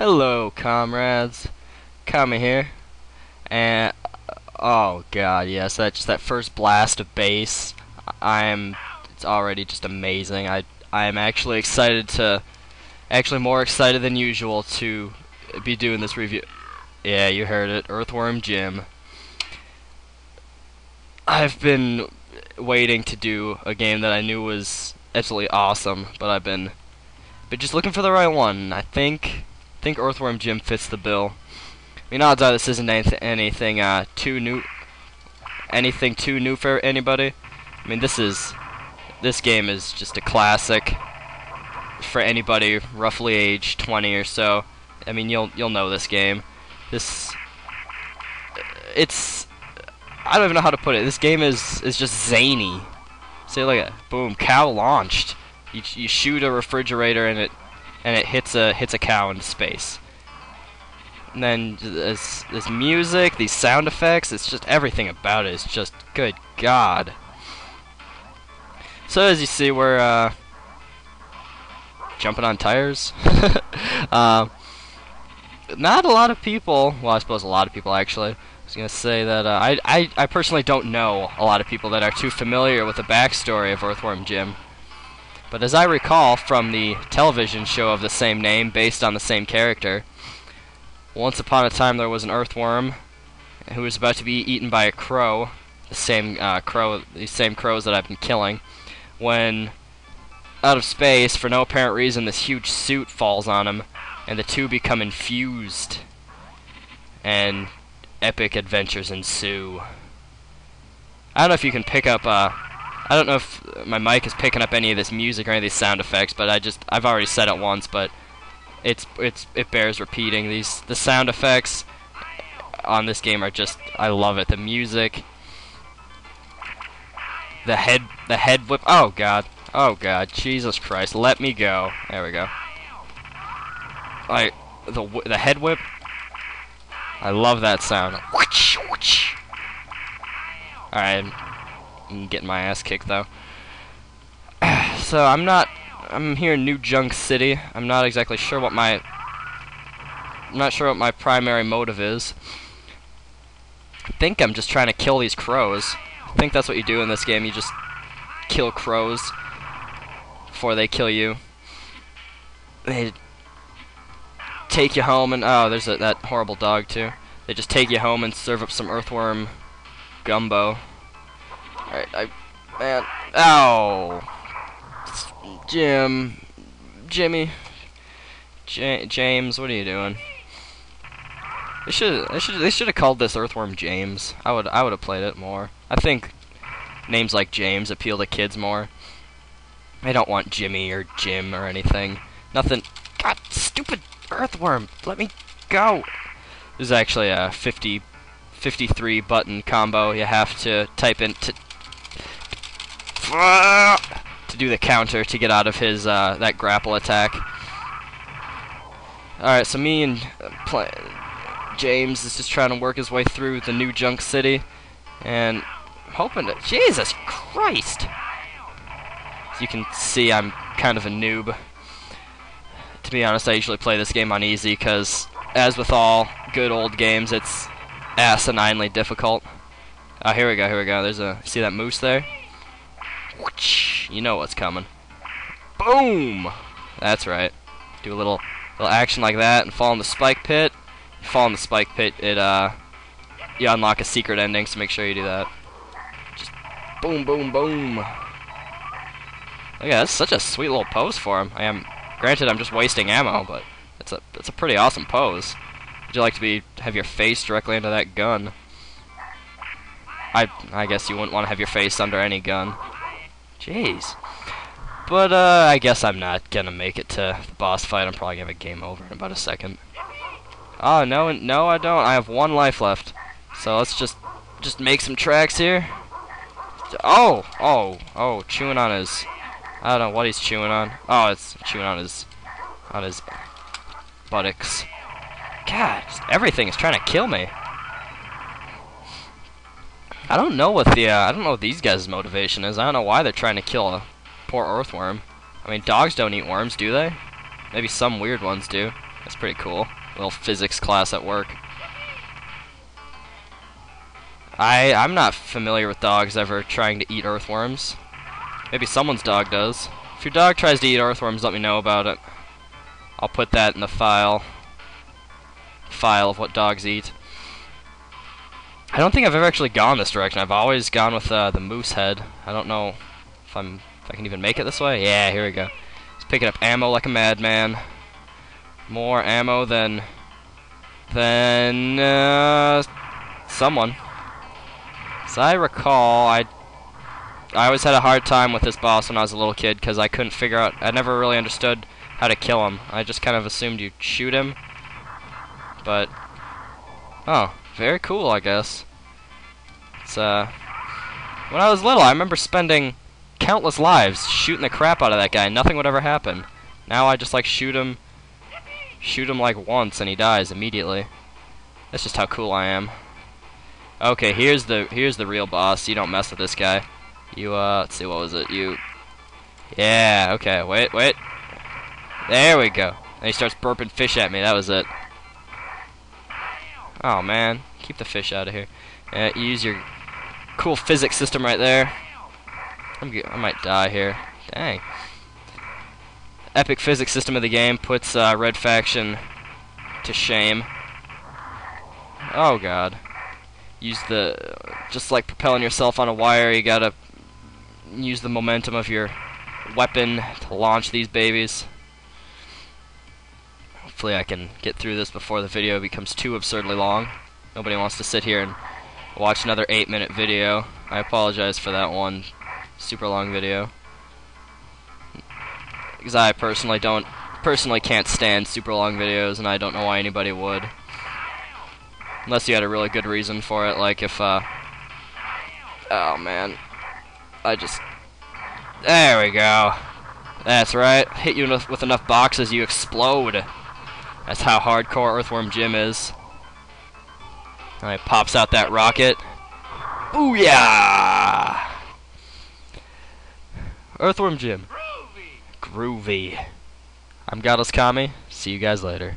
Hello, comrades. Kami here. And oh god, yes, that first blast of bass. It's already just amazing. I am actually excited to, more excited than usual to be doing this review. Yeah, you heard it, Earthworm Jim. I've been waiting to do a game that I knew was absolutely awesome, but I've been just looking for the right one. I think Earthworm Jim fits the bill. I mean, odds are this isn't anything too new for anybody. I mean, this game is just a classic for anybody roughly age 20 or so. I mean, you'll know this game. I don't even know how to put it. This game is just zany. Say like a boom, cow launched. You shoot a refrigerator and it hits a cow into space. And then this music, these sound effects, it's just everything about it is just good god. So as you see, we're jumping on tires. Not a lot of people. Well, I suppose a lot of people actually. I was gonna say that I personally don't know a lot of people that are too familiar with the backstory of Earthworm Jim. But as I recall from the television show of the same name, based on the same character, once upon a time there was an earthworm who was about to be eaten by a crow, the same crows that I've been killing, when out of space, for no apparent reason, this huge suit falls on him, and the two become infused, and epic adventures ensue. I don't know if you can pick up I don't know if my mic is picking up any of this music or any of these sound effects, but I've already said it once, but it bears repeating. The sound effects on this game are just, I love it. The music, the head whip. Oh god, Jesus Christ, let me go. There we go. The head whip. I love that sound. All right. And getting my ass kicked though. So I'm here in New Junk City. I'm not sure what my primary motive is. I think I'm just trying to kill these crows. I think that's what you do in this game. You just kill crows before they kill you. They take you home and oh, there's that horrible dog too. They just take you home and serve up some earthworm gumbo. Alright, man, ow! Jim, Jimmy, James, what are you doing? They should have called this Earthworm James. I would have played it more. I think names like James appeal to kids more. They don't want Jimmy or Jim or anything. Nothing. God, stupid earthworm! Let me go. This is actually a 53 button combo. You have to type in to do the counter to get out of his that grapple attack. Alright, so me and James is just trying to work his way through the New Junk City and hoping to... Jesus Christ! As you can see, I'm kind of a noob. To be honest, I usually play this game on easy because, as with all good old games, it's asininely difficult. Oh, here we go. There's see that moose there? You know what's coming. Boom! That's right. Do a little action like that and fall in the spike pit. You fall in the spike pit, you unlock a secret ending, so make sure you do that. Just boom, boom, boom. Look at that, that's such a sweet little pose for him. Granted, I'm just wasting ammo, but it's a pretty awesome pose. Would you like to have your face directly under that gun? I guess you wouldn't want to have your face under any gun. Jeez. But, I guess I'm not gonna make it to the boss fight. I'm probably gonna have a game over in about a second. Oh, no, I don't. I have one life left. So let's just make some tracks here. Oh, chewing on his... I don't know what he's chewing on. Oh, it's chewing on his buttocks. God, everything is trying to kill me. I don't know what these guys' motivation is. I don't know why they're trying to kill a poor earthworm. I mean, dogs don't eat worms, do they? Maybe some weird ones do. That's pretty cool. Little physics class at work. I'm not familiar with dogs ever trying to eat earthworms. Maybe someone's dog does. If your dog tries to eat earthworms, let me know about it. I'll put that in the file. File of what dogs eat. I don't think I've ever actually gone this direction. I've always gone with the moose head. I don't know if I can even make it this way. Yeah, here we go. He's picking up ammo like a madman. More ammo than someone. As I recall, I always had a hard time with this boss when I was a little kid because I couldn't figure out. I never really understood how to kill him. I just kind of assumed you shoot him. But oh, very cool, I guess. It's when I was little, I remember spending countless lives shooting the crap out of that guy. Nothing would ever happen. Now I just like shoot him like once and he dies immediately. That's just how cool I am. Okay, here's the real boss. You don't mess with this guy. You let's see, what was it? Yeah, okay, wait. There we go. And he starts burping fish at me. That was it. Oh man, keep the fish out of here. Yeah, use your cool physics system right there. I might die here. Dang. Epic physics system of the game puts Red Faction to shame. Oh god. Use the, just like propelling yourself on a wire, you gotta use the momentum of your weapon to launch these babies. Hopefully I can get through this before the video becomes too absurdly long. Nobody wants to sit here and watch another 8-minute video. I apologize for that one super long video, because I personally can't stand super long videos, and I don't know why anybody would. Unless you had a really good reason for it, like if, oh man, there we go, that's right, hit you with enough boxes you explode. That's how hardcore Earthworm Jim is. Alright, pops out that rocket. Booyah! Earthworm Jim. Groovy. I'm Godless Kami, see you guys later.